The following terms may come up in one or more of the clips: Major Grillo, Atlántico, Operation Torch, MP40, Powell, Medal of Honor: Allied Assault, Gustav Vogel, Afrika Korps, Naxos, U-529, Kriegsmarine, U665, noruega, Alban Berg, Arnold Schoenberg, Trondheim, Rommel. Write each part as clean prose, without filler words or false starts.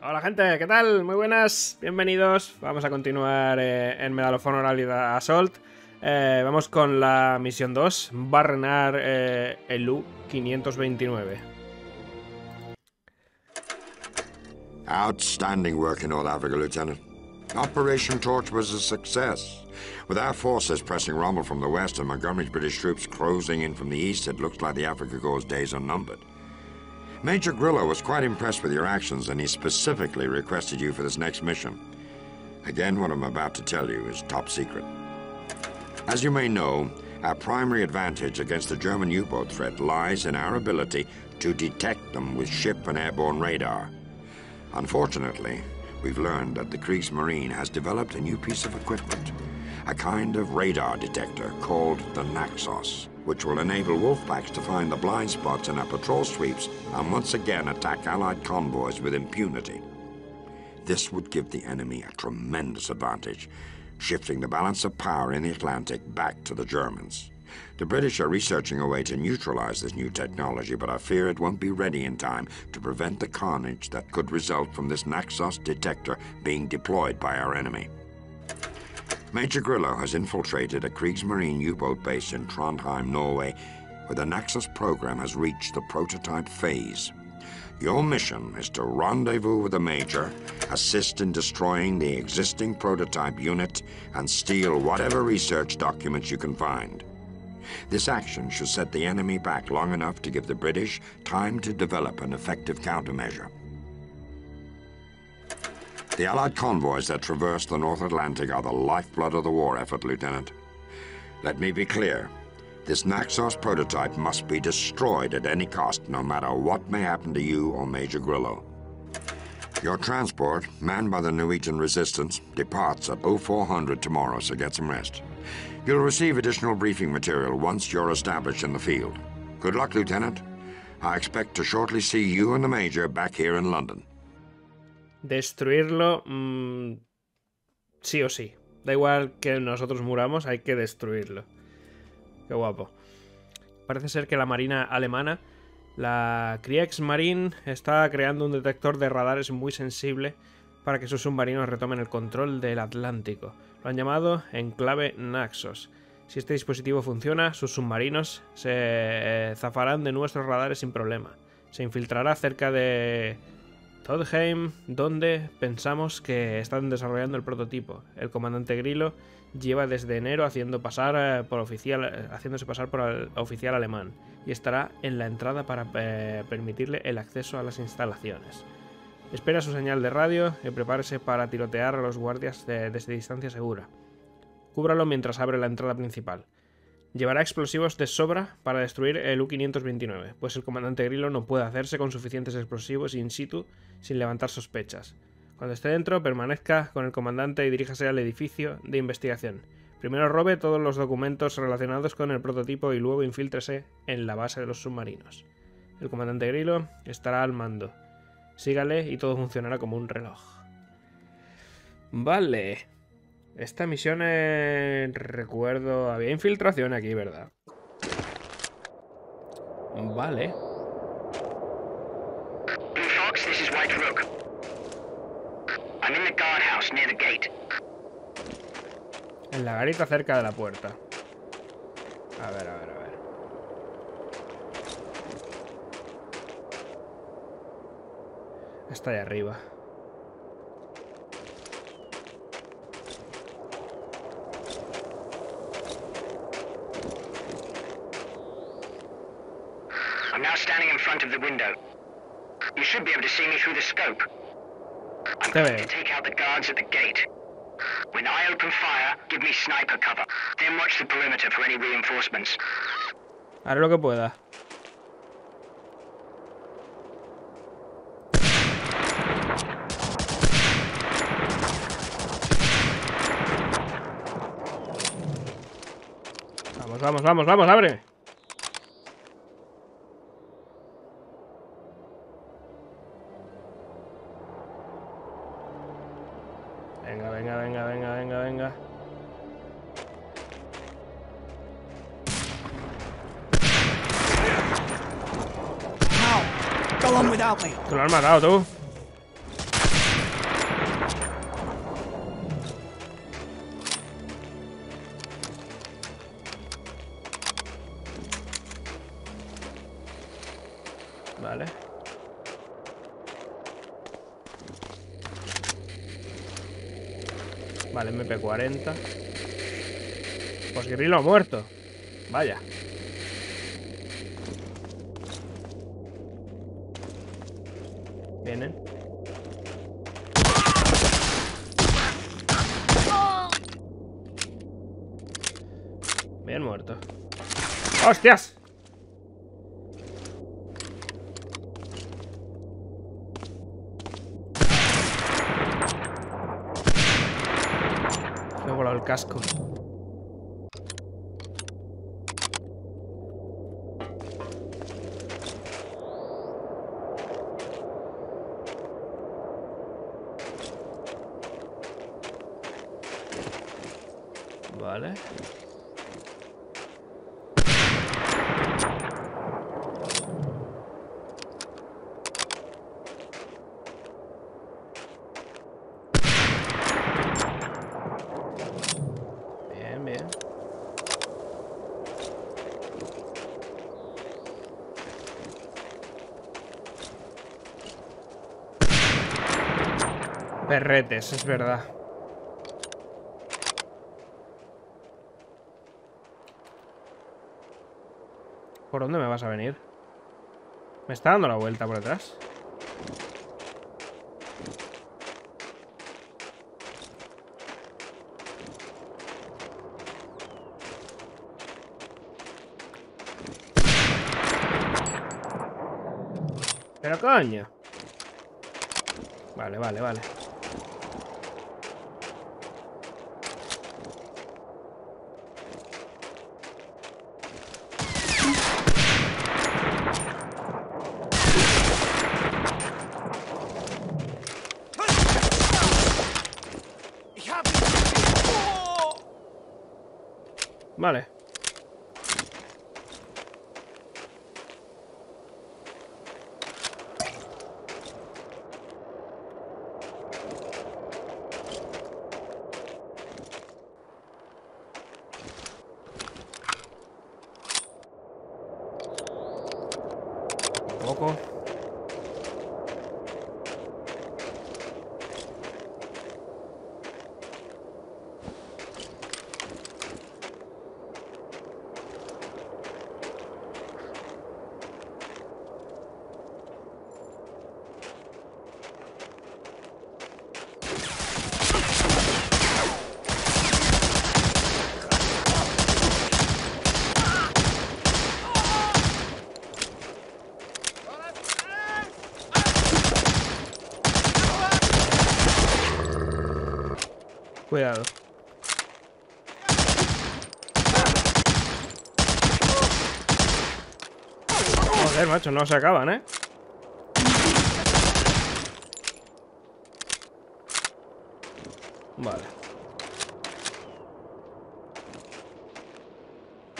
Hola gente, ¿qué tal? Muy buenas, bienvenidos. Vamos a continuar en Medal of Honor: Allied Assault. Vamos con la misión 2, barrenar el U-529. Outstanding work in all Africa, Lieutenant. Operation Torch was a success. With our forces pressing Rommel from the west and Montgomery's British troops closing in from the east, it looks like the Afrika Korps' days are numbered. Major Grillo was quite impressed with your actions, and he specifically requested you for this next mission. Again, what I'm about to tell you is top secret. As you may know, our primary advantage against the German U-boat threat lies in our ability to detect them with ship and airborne radar. Unfortunately, we've learned that the Kriegsmarine has developed a new piece of equipment, a kind of radar detector called the Naxos, which will enable wolfpacks to find the blind spots in our patrol sweeps and once again attack Allied convoys with impunity. This would give the enemy a tremendous advantage, shifting the balance of power in the Atlantic back to the Germans. The British are researching a way to neutralize this new technology, but I fear it won't be ready in time to prevent the carnage that could result from this Naxos detector being deployed by our enemy. Major Grillo has infiltrated a Kriegsmarine U-boat base in Trondheim, Norway, where the Naxos program has reached the prototype phase. Your mission is to rendezvous with the Major, assist in destroying the existing prototype unit, and steal whatever research documents you can find. This action should set the enemy back long enough to give the British time to develop an effective countermeasure. The Allied convoys that traverse the North Atlantic are the lifeblood of the war effort, Lieutenant. Let me be clear. This Naxos prototype must be destroyed at any cost, no matter what may happen to you or Major Grillo. Your transport, manned by the Norwegian resistance, departs at 0400 tomorrow, so get some rest. You'll receive additional briefing material once you're established in the field. Good luck, Lieutenant. I expect to shortly see you and the Major back here in London. Destruirlo, sí o sí. Da igual que nosotros muramos, hay que destruirlo. Qué guapo. Parece ser que la marina alemana, la Kriegsmarine, está creando un detector de radares muy sensible para que sus submarinos retomen el control del Atlántico. Lo han llamado enclave Naxos. Si este dispositivo funciona, sus submarinos se zafarán de nuestros radares sin problema. Se infiltrará cerca de Trondheim, donde pensamos que están desarrollando el prototipo. El comandante Grillo lleva desde enero haciéndose pasar por oficial alemán, y estará en la entrada para permitirle el acceso a las instalaciones. Espera su señal de radio y prepárese para tirotear a los guardias desde distancia segura. Cúbralo mientras abre la entrada principal. Llevará explosivos de sobra para destruir el U-529, pues el comandante Grillo no puede hacerse con suficientes explosivos in situ sin levantar sospechas. Cuando esté dentro, permanezca con el comandante y diríjase al edificio de investigación. Primero robe todos los documentos relacionados con el prototipo y luego infíltrese en la base de los submarinos. El comandante Grillo estará al mando. Sígale y todo funcionará como un reloj. Vale. Esta misión, recuerdo, había infiltración aquí, ¿verdad? Vale. Blue Fox, this is White Rook. I'm in the guardhouse near the gate. En la garita cerca de la puerta. A ver, a ver, a ver. Está ahí arriba. I'm now standing in front of the window. You should be able to see me through the scope. I'm going to take out the guards at the gate. When I open fire, give me sniper cover. Then watch the perimeter for any reinforcements. Haré lo que pueda. Vamos, vamos, vamos, vamos, ábreme. Venga. Tú lo has matado, tú. Vale, MP40. Pues Grillo ha muerto. Vaya. Vienen. Bien muerto. ¡Hostias! Me he volado el casco. Vale. Perretes, es verdad. ¿Por dónde me vas a venir? Me está dando la vuelta por atrás. Pero coño. Vale, vale, vale. Vale. Cuidado. Joder, macho, no se acaban, ¿eh? Vale.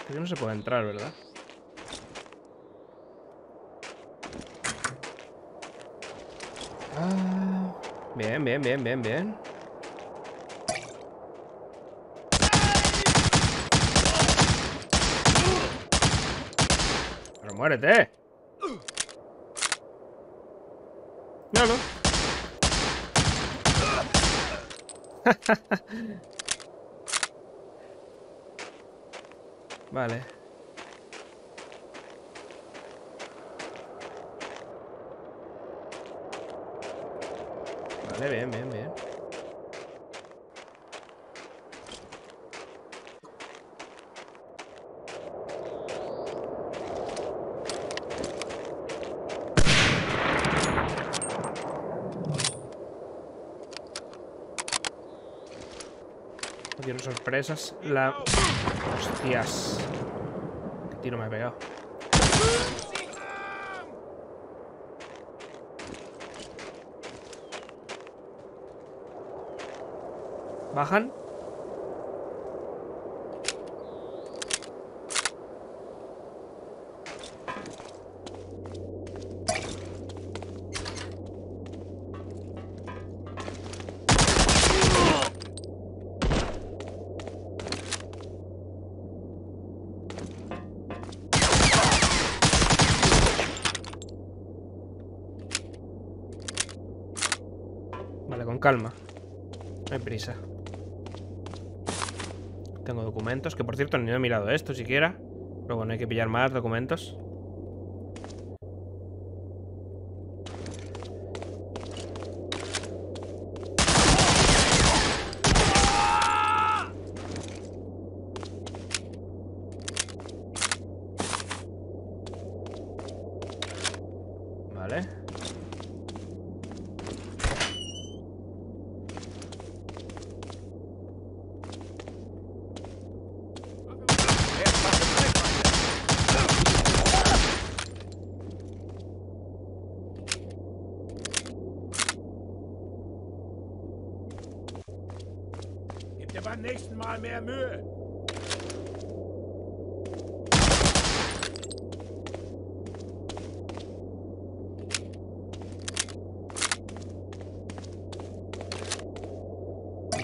Aquí no se puede entrar, ¿verdad? Ah, bien, bien, bien, bien, bien. ¡Muérete! No, no. Vale. Vale, bien, bien, bien. Sorpresas, la... Hostias. Qué tiro me he pegado. ¿Bajan? Calma, no hay prisa. Tengo documentos, que por cierto ni he mirado esto siquiera. Pero bueno, hay que pillar más documentos. Beim nächsten Mal mehr Mühe.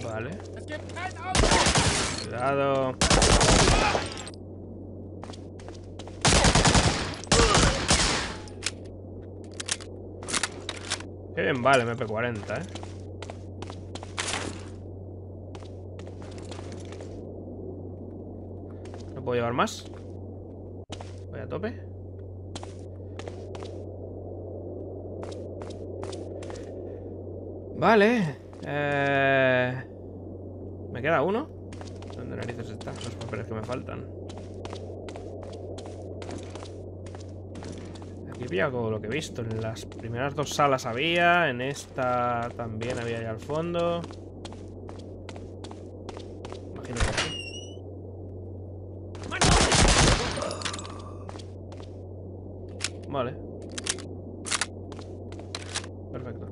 Vale. Es gibt kein Auto. Cuidado. Qué bien, vale, MP40, eh. ¿Puedo llevar más? Voy a tope. Vale. Me queda uno. ¿Dónde narices están los papeles que me faltan? Aquí pilla todo lo que he visto. En las primeras dos salas había. En esta también había allá al fondo. Vale. Perfecto.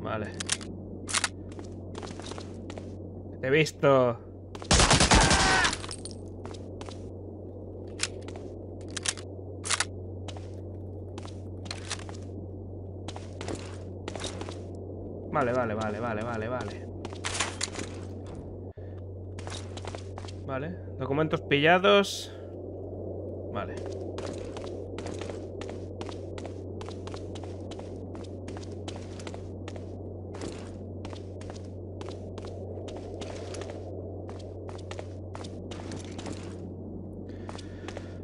Vale. Te he visto. Vale. Vale, documentos pillados. Vale.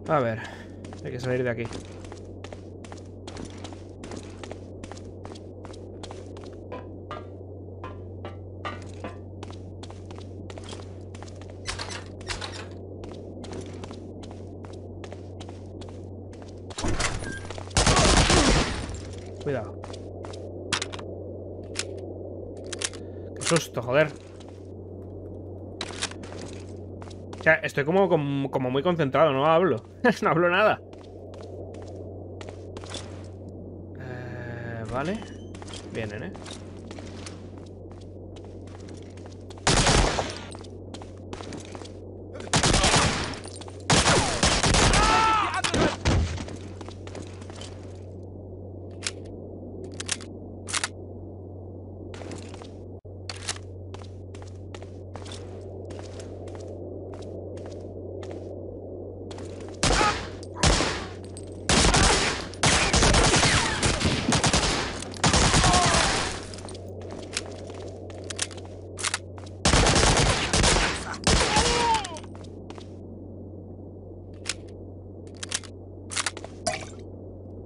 A ver, hay que salir de aquí. Cuidado. Qué susto, joder. O sea, estoy como muy concentrado, no hablo. No hablo nada. Vale. Vienen, ¿eh?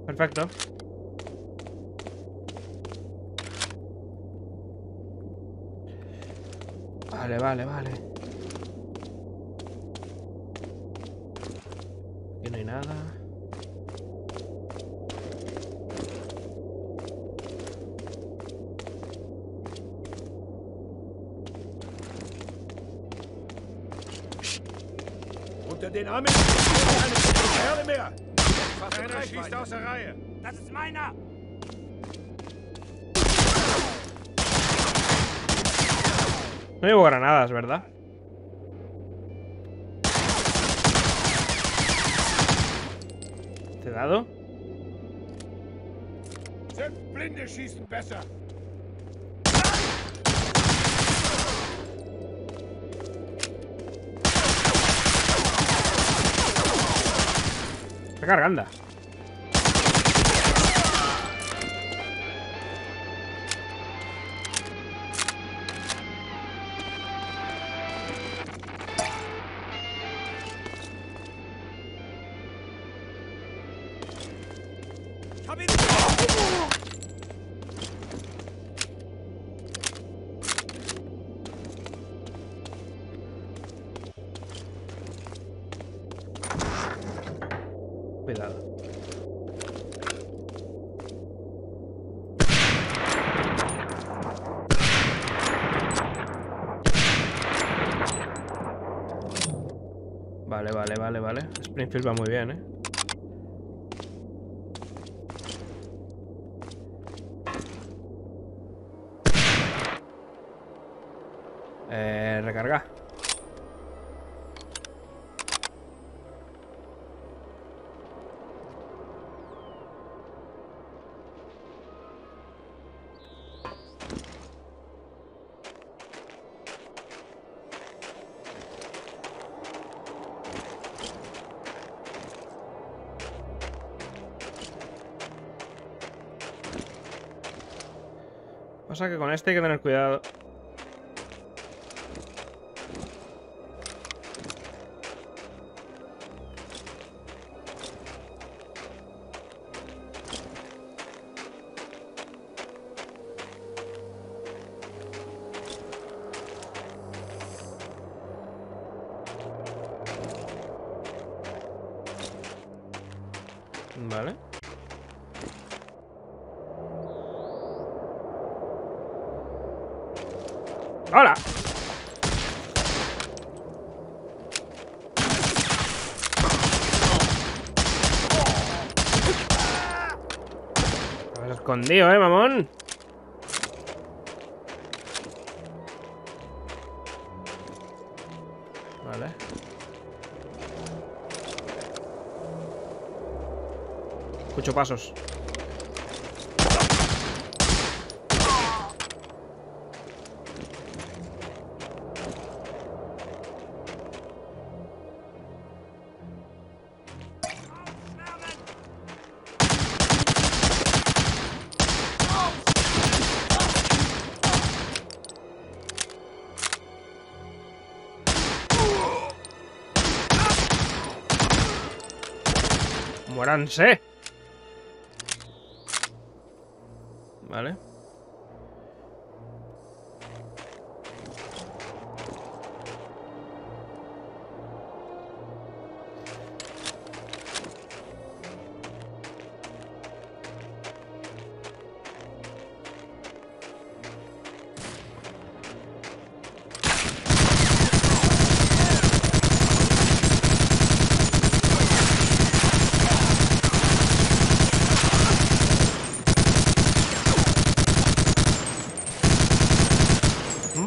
Perfecto. Vale. Aquí no hay nada. Unter den Armen. Einer schießt aus der Reihe. Das ist meiner. No llevo granadas, ¿verdad? ¿Te he dado? Selbst Blinde schießen besser. Está cargando. Vale. Springfield va muy bien, ¿eh? Recarga. Que con este hay que tener cuidado. Vale. ¡Hola! Lo has escondido, mamón. Vale. Escucho pasos. ¡Muéranse! Vale.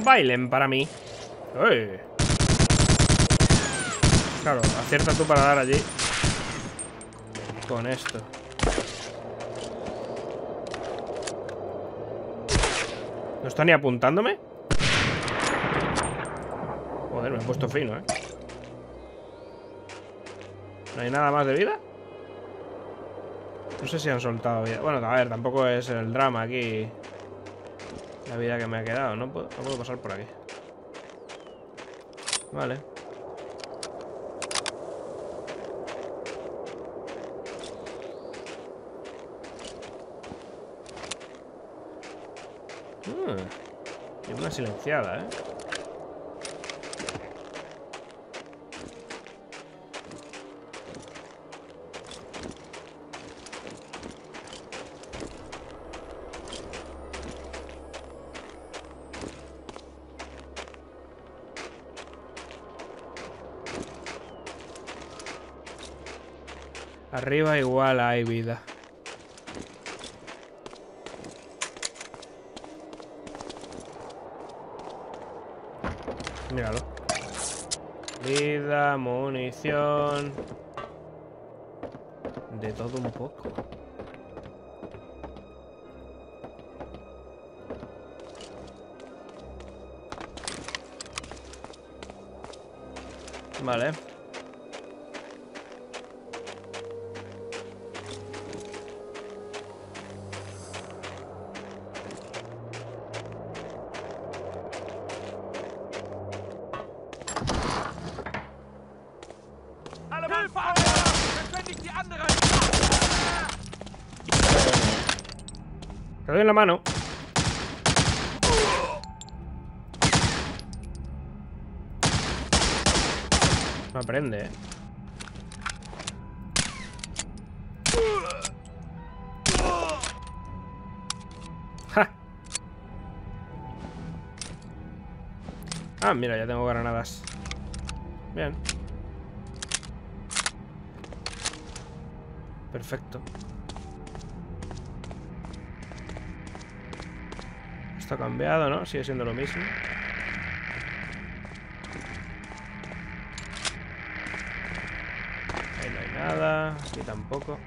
Bailen para mí. ¡Uy! Claro, acierta tú para dar allí. Con esto. ¿No está ni apuntándome? Joder, me he puesto fino, ¿eh? ¿No hay nada más de vida? No sé si han soltado vida. Bueno, a ver, tampoco es el drama aquí. La vida que me ha quedado, no puedo pasar por aquí. Vale. Y una silenciada, ¿eh? Arriba igual hay vida. Míralo. Vida, munición. De todo un poco. Vale. Te doy en la mano. No aprende, ¿eh? ¡Ja! Ah, mira, ya tengo granadas. Bien. Perfecto. Esto ha cambiado, ¿no? Sigue siendo lo mismo. Nada, aquí tampoco.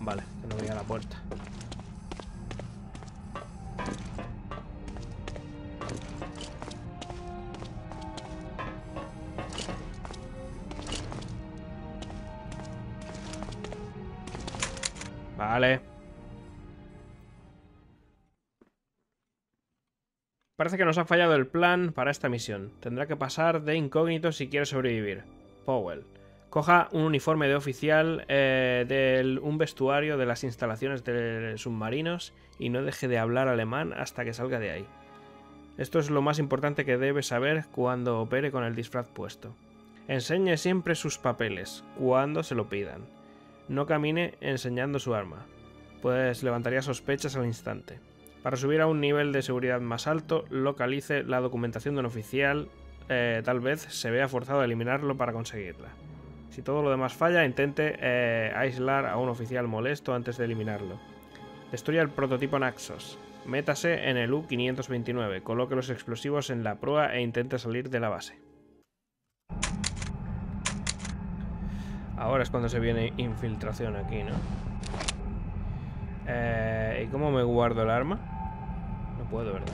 Vale, que no voy a la puerta. Vale. Parece que nos ha fallado el plan para esta misión. Tendrá que pasar de incógnito si quiere sobrevivir. Powell. Coja un uniforme de oficial de un vestuario de las instalaciones de submarinos y no deje de hablar alemán hasta que salga de ahí. Esto es lo más importante que debe saber cuando opere con el disfraz puesto. Enseñe siempre sus papeles, cuando se lo pidan. No camine enseñando su arma, pues levantaría sospechas al instante. Para subir a un nivel de seguridad más alto, localice la documentación de un oficial, tal vez se vea forzado a eliminarlo para conseguirla. Si todo lo demás falla, intente aislar a un oficial molesto antes de eliminarlo. Destruya el prototipo Naxos. Métase en el U-529, coloque los explosivos en la proa e intente salir de la base. Ahora es cuando se viene infiltración aquí, ¿no? ¿Y cómo me guardo el arma? No puedo, ¿verdad?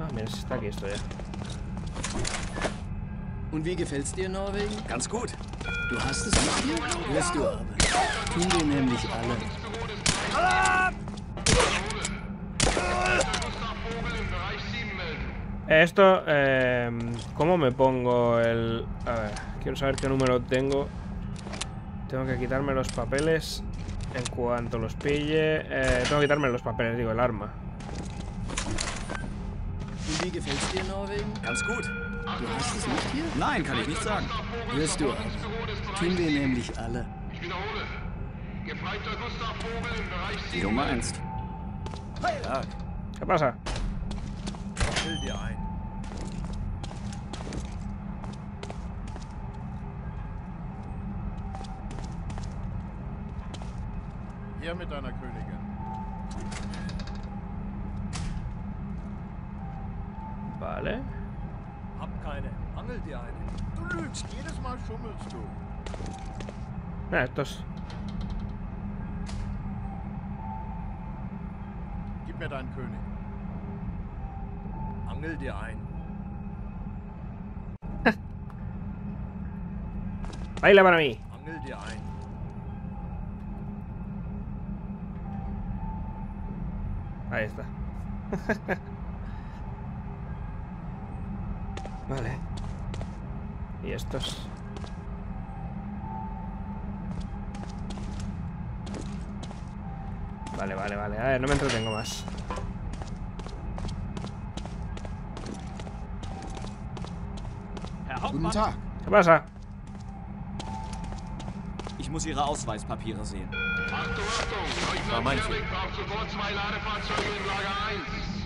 Ah, mira, si está aquí esto ya. ¿Y wie gefällt's dir, Norwegen? Ganz gut. ¿Du hast es mit dir? Wirst du aber. Tun wir nämlich alle. Esto, ¿cómo me pongo el...? A ver, quiero saber qué número tengo. Tengo que quitarme los papeles en cuanto los pille. Tengo que quitarme los papeles, digo, el arma. ¿Wie gefällt's dir, Norwegen? Ganz gut. ¿Du hast es nicht hier? Nein, kann ich nicht sagen. Wirst du aber. Tun wir nämlich alle. Ich wiederhole. Gefreiter Gustav Vogel im Bereich 7. Wie du meinst. ¿Qué pasa? Hier mit deiner Königin. Vale. Hab keine, angel dir eine. Du lügst, jedes Mal schummelst du. Na, das. Gib mir deinen König. Angel dir ein. Baila para mí. Angel dir ein. Ahí está. Vale. Y estos. Vale, vale, vale. A ver, no me entretengo más. ¿Qué pasa? Ich muss ihre Ausweispapiere sehen.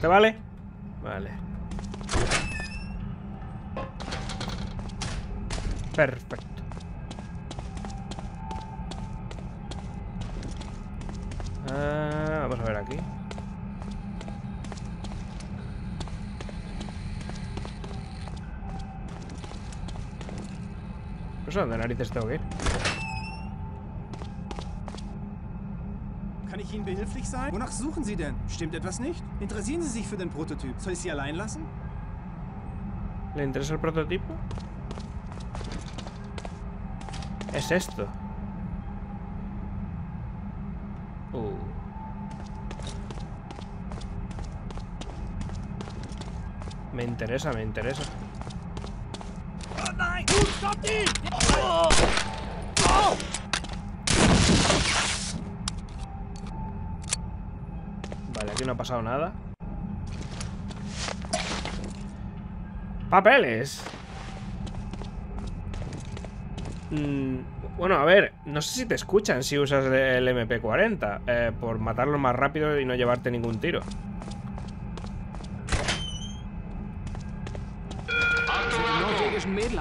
¿Te vale? Vale. Perfecto. Vamos a ver aquí. Pues ¿dónde narices tengo que ir? Kann ich Ihnen behilflich sein? Wonach suchen Sie denn? Stimmt etwas nicht? Interessieren Sie sich für den Prototyp? Soll ich Sie allein lassen? ¿Le interesa el prototipo? Es esto. Me interesa, me interesa. Vale, aquí no ha pasado nada. ¡Papeles! Bueno, a ver, no sé si te escuchan si usas el MP40 por matarlo más rápido y no llevarte ningún tiro. U665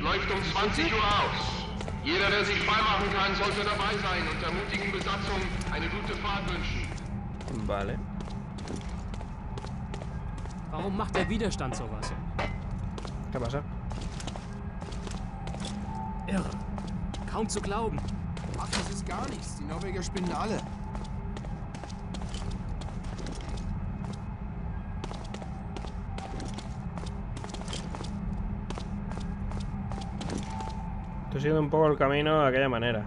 läuft 20 Uhr aus. Jeder, der sich freimachen kann, sollte dabei sein und der mutigen Besatzung eine gute Fahrt wünschen. Vale. Warum macht der Widerstand sowas? ¿Qué pasa? Irre. Kaum zu glauben. Ach, das ist gar nichts. Die Norweger spinnen alle. Estoy siguiendo un poco el camino de aquella manera.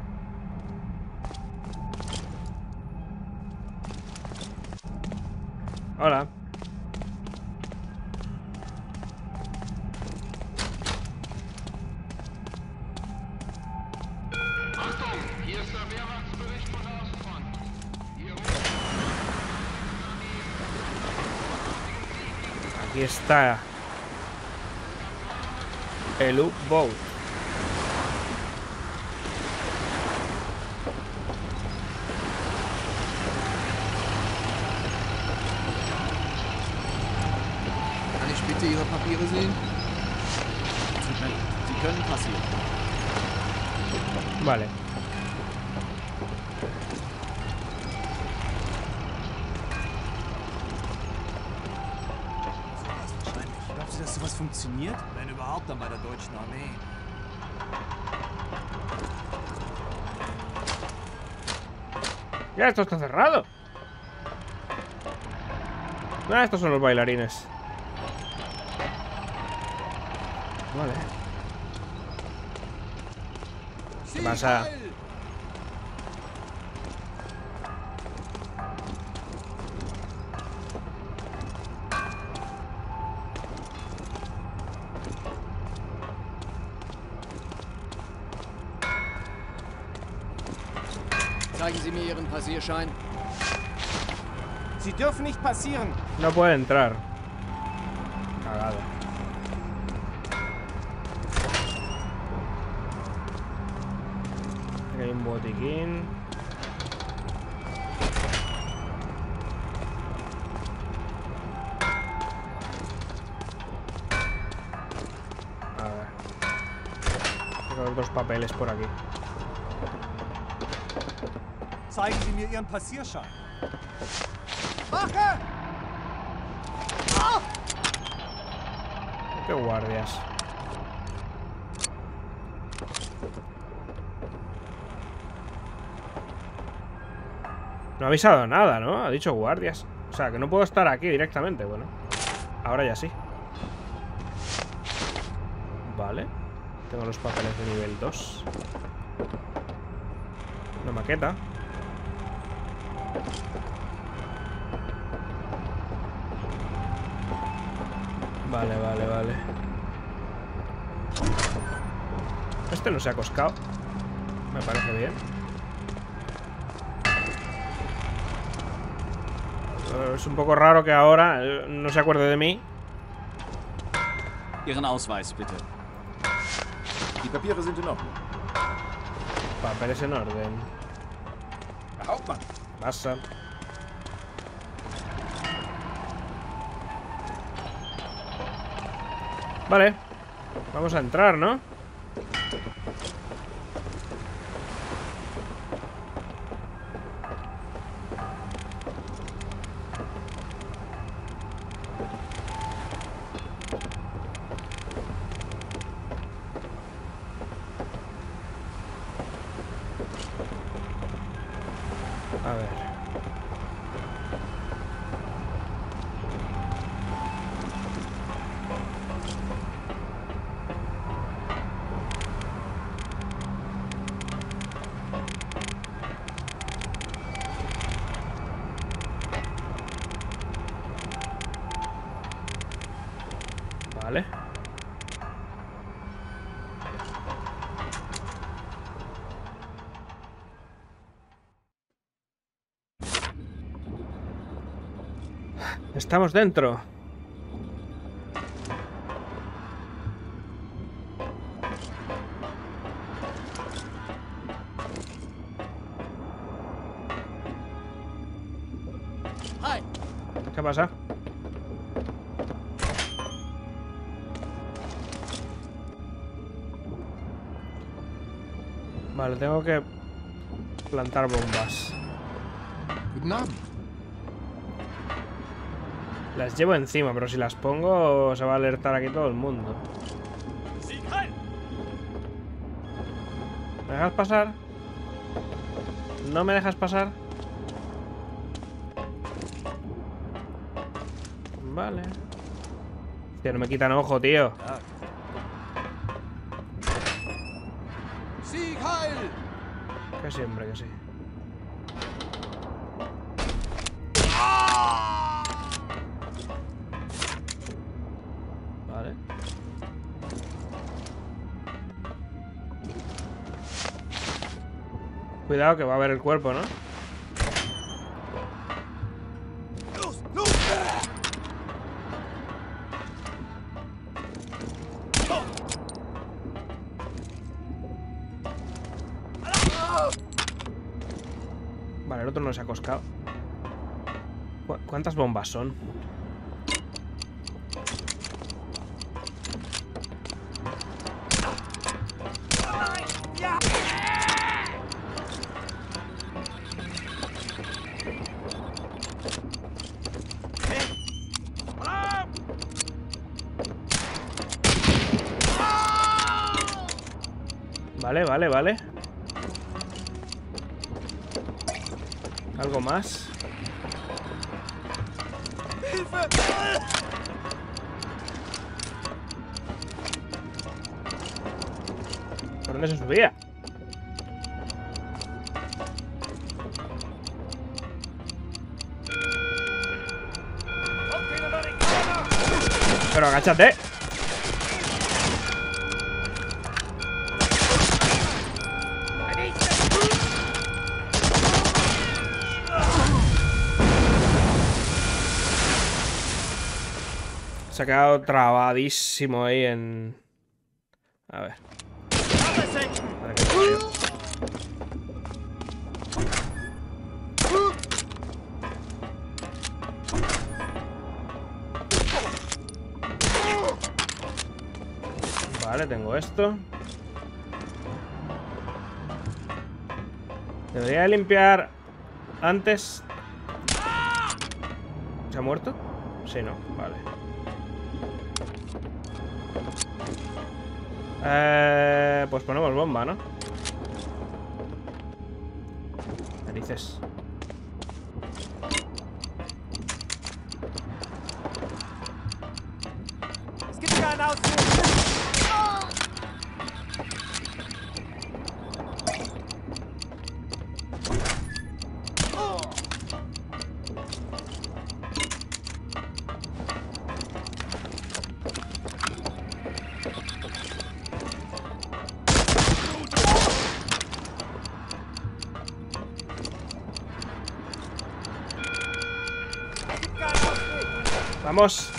Hola. Aquí está el U-Boat. Vale. Glaubst du, dass sowas funktioniert? Wenn überhaupt, dann bei der deutschen Armee. Ya, esto está cerrado. Ah, estos son los bailarines. Vale. ¿Qué pasa? Zeigen Sie mir Ihren Passierschein. Sie dürfen nicht passieren. No puede entrar. Cagado. Hay un botiquín. A ver. Tengo los dos papeles por aquí. Zeigen Sie mir Ihren Passierschein. ¡Baja! ¡Ah! ¡Qué guardias! No ha avisado nada, ¿no? Ha dicho guardias. O sea, que no puedo estar aquí directamente. Bueno, ahora ya sí. Vale. Tengo los papeles de nivel 2. Una maqueta. Vale, vale, vale. Este no se ha coscado. Me parece bien. Es un poco raro que ahora no se acuerde de mí. Ihren Ausweis, bitte. Die Papiere sind in Ordnung. Papeles en orden. Hauptmann. Pasa. Vale. Vamos a entrar, ¿no? A ver. Vale. Estamos dentro. ¿Qué pasa? Vale, tengo que plantar bombas. Las llevo encima, pero si las pongo se va a alertar aquí todo el mundo. ¿Me dejas pasar? ¿No me dejas pasar? Vale. Tío, no me quitan ojo, tío. Que siempre que sí. Cuidado que va a ver el cuerpo, ¿no? Vale, el otro no se ha coscado. ¿Cuántas bombas son? Vale, vale. ¿Algo más? ¿Por dónde se subía? Pero agáchate. Se ha quedado trabadísimo ahí en... A ver. Vale, tengo esto. Debería limpiar antes. ¿Se ha muerto? Sí, no, vale. Pues ponemos bomba, ¿no? Narices. Vamos.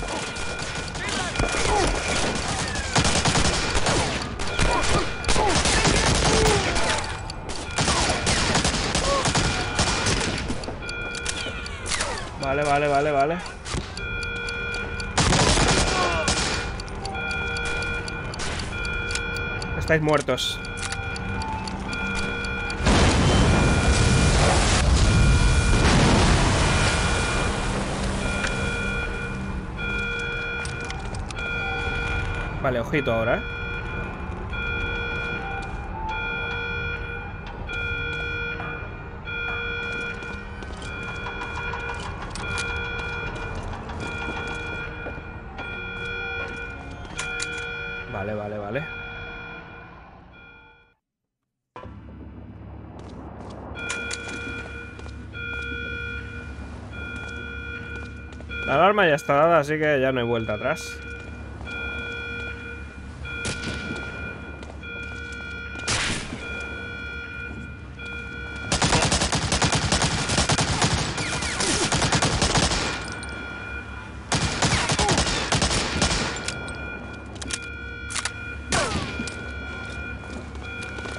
Vale, vale, vale, vale. Estáis muertos. Vale, ojito ahora, ¿eh? Vale, vale, vale. La alarma ya está dada, así que ya no hay vuelta atrás.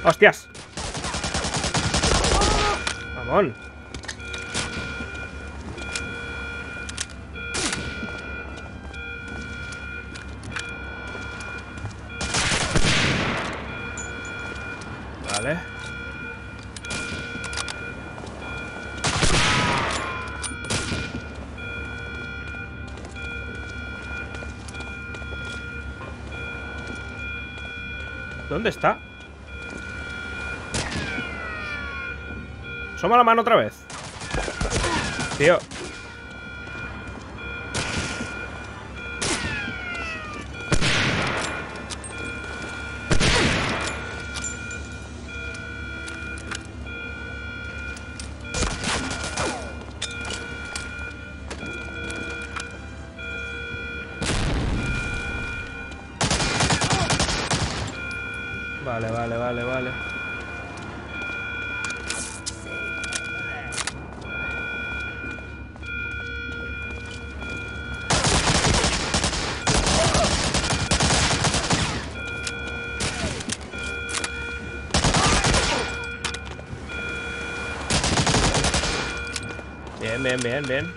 ¡Hostias! ¡Vamos! Vale. ¿Dónde está? Asoma la mano otra vez. Tío. Vale, vale, vale, vale. Bien, bien, bien, bien.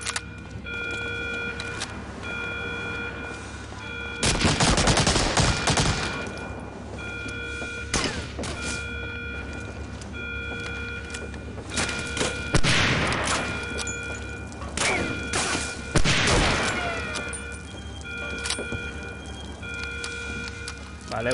Vale,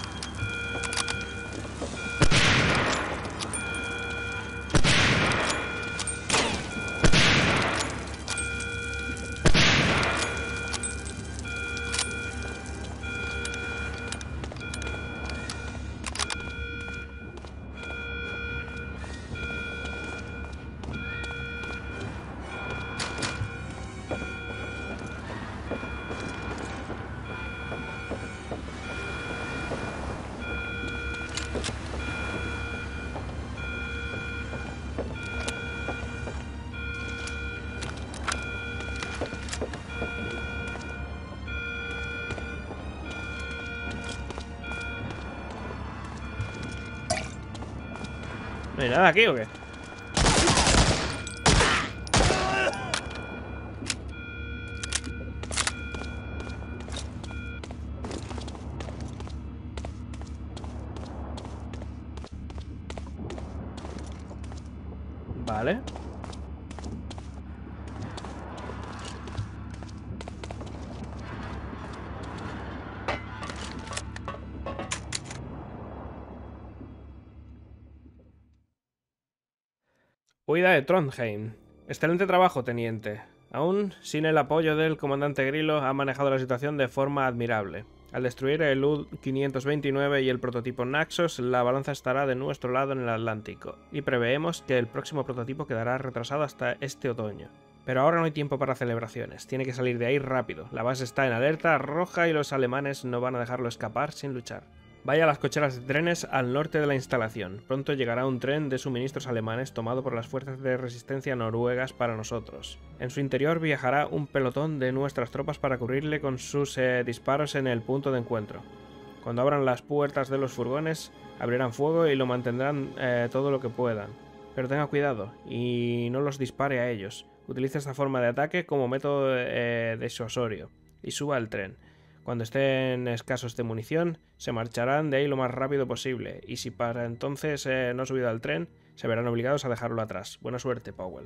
¿No hay nada aquí o qué? Vale. Huida de Trondheim. Excelente trabajo, teniente. Aún sin el apoyo del comandante Grillo, ha manejado la situación de forma admirable. Al destruir el U-529 y el prototipo Naxos, la balanza estará de nuestro lado en el Atlántico, y preveemos que el próximo prototipo quedará retrasado hasta este otoño. Pero ahora no hay tiempo para celebraciones, tiene que salir de ahí rápido. La base está en alerta roja y los alemanes no van a dejarlo escapar sin luchar. Vaya a las cocheras de trenes al norte de la instalación. Pronto llegará un tren de suministros alemanes tomado por las fuerzas de resistencia noruegas para nosotros. En su interior viajará un pelotón de nuestras tropas para cubrirle con sus disparos en el punto de encuentro. Cuando abran las puertas de los furgones, abrirán fuego y lo mantendrán todo lo que puedan. Pero tenga cuidado y no los dispare a ellos. Utilice esta forma de ataque como método disuasorio y suba al tren. Cuando estén escasos de munición, se marcharán de ahí lo más rápido posible, y si para entonces no ha subido al tren, se verán obligados a dejarlo atrás. Buena suerte, Powell.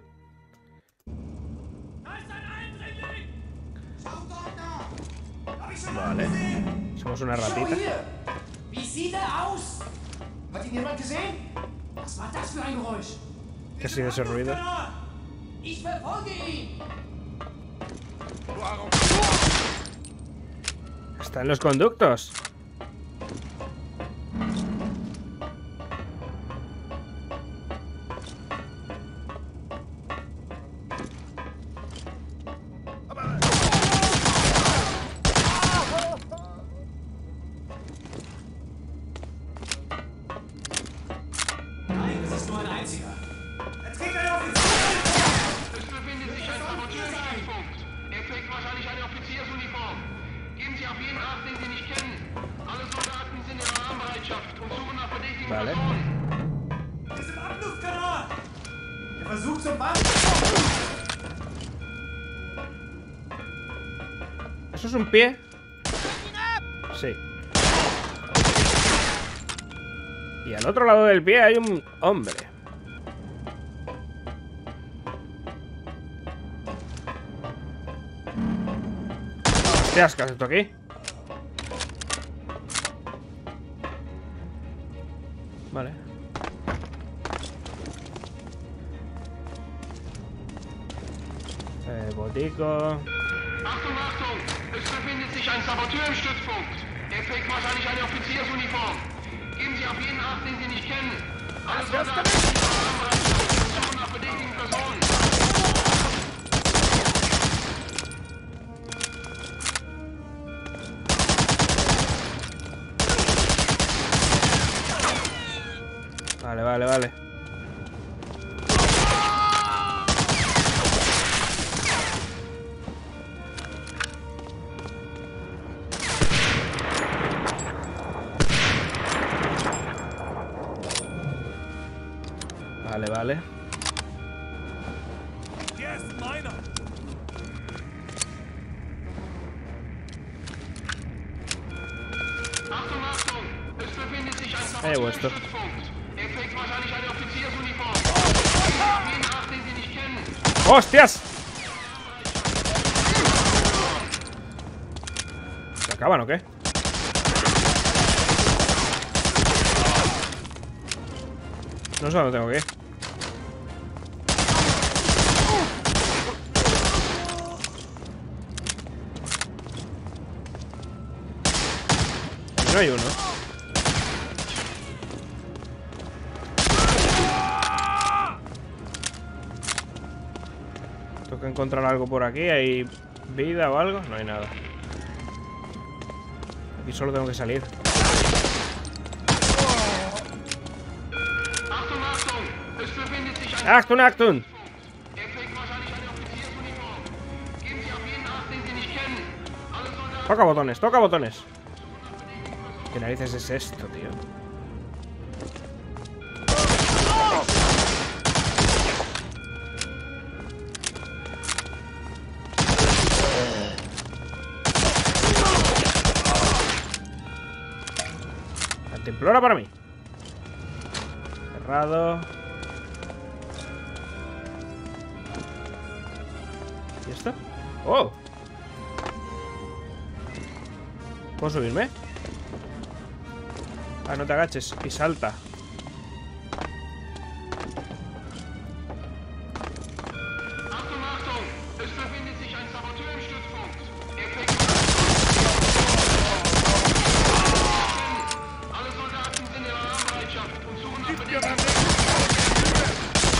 Vale. Somos una ratita. ¿Qué ha sido ese ruido? Está en los conductos. Versuch zum Mann. ¿Eso es un pie? Sí. Y al otro lado del pie hay un hombre. ¿Qué ascas esto aquí? Vale. Botico. Achtung, Achtung, es befindet sich ein Saboteur im Stützpunkt. Er trägt wahrscheinlich eine Offiziersuniform. Geben Sie auf jeden Acht, den Sie nicht kennen. Alle Soldaten sind auf nach verdächtigen Personen. Vale, vale, vale. Vale, vale. Vuestro. ¡Hostias! ¿Se acaban o qué? No sé dónde tengo que ir. No hay uno. Tengo que encontrar algo por aquí. ¿Hay vida o algo? No hay nada. Aquí solo tengo que salir. ¡Achtung, Achtung! Toca botones, toca botones. ¿Qué narices es esto, tío? La templora para mí. Cerrado. ¿Y esto? ¡Oh! ¿Puedo subirme? Ah, no te agaches y salta.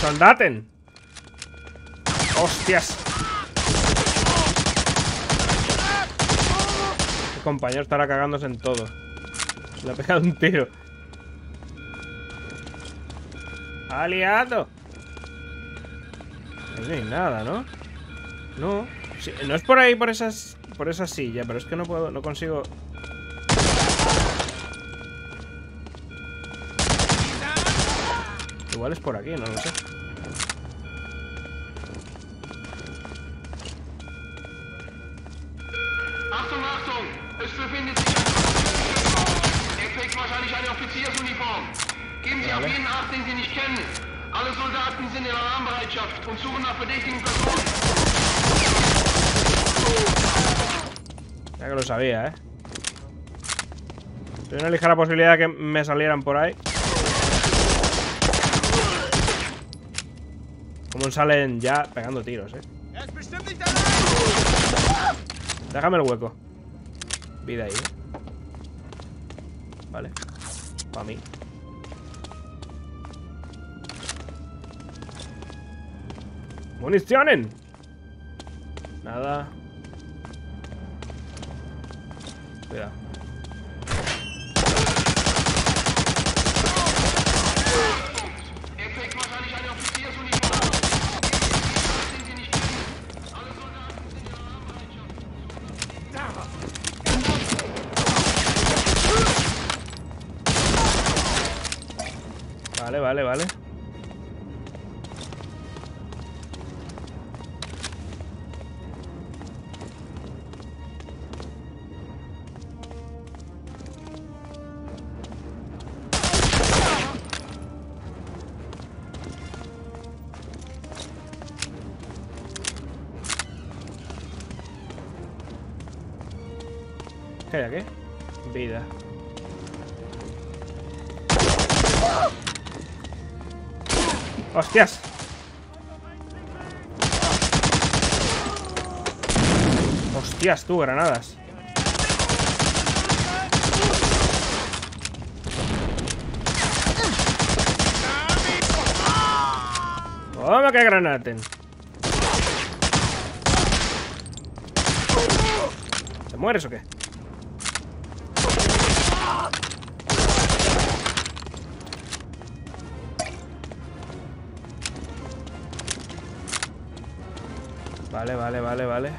¡Soldaten! ¡Hostias! Mi compañero estará cagándose en todo. Le ha pegado un tiro. ¡Aliado! Ahí no hay nada, ¿no? No. Sí, no es por ahí, por esa silla, pero es que no puedo, no consigo. Igual es por aquí, no lo sé. Ya que lo sabía, ¿eh? Tengo una ligera posibilidad de que me salieran por ahí. Como salen ya pegando tiros, ¿eh? Déjame el hueco. Vida ahí, ¿eh? Vale. Para mí. ¡Municionen! Nada. Cuidado. Vale, vale, vale. que hay aquí. Vida. ¡Hostias! ¡Hostias tú, granadas! ¡Toma que granaten! ¿Te mueres o qué? Vale, vale, vale, vale.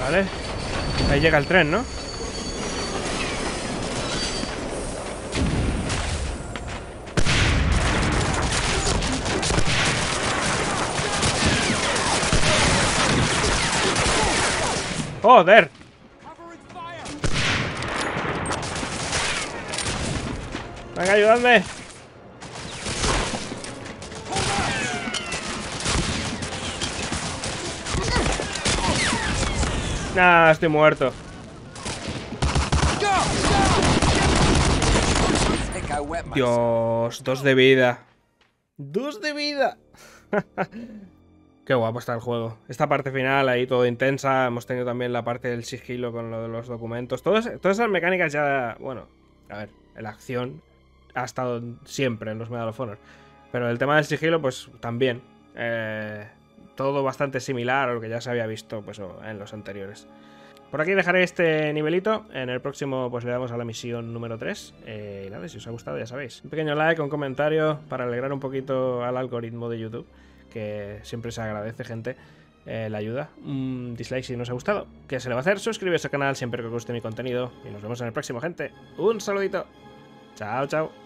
Vale. Ahí llega el tren, ¿no? ¡Joder! Venga, ayudadme. Nah, estoy muerto. Dios, 2 de vida. 2 de vida. Qué guapo está el juego. Esta parte final ahí todo intensa. Hemos tenido también la parte del sigilo con lo de los documentos. Todas esas mecánicas ya... Bueno, a ver, la acción ha estado siempre en los Medal of Honor. Pero el tema del sigilo, pues también. Todo bastante similar a lo que ya se había visto pues, en los anteriores. Por aquí dejaré este nivelito. En el próximo pues le damos a la misión número 3. Y nada, si os ha gustado ya sabéis. Un pequeño like, un comentario para alegrar un poquito al algoritmo de YouTube. Que siempre se agradece, gente, la ayuda. Un dislike si no os ha gustado. ¿Qué se le va a hacer? Suscribiros al canal siempre que os guste mi contenido. Y nos vemos en el próximo, gente. Un saludito. Chao, chao.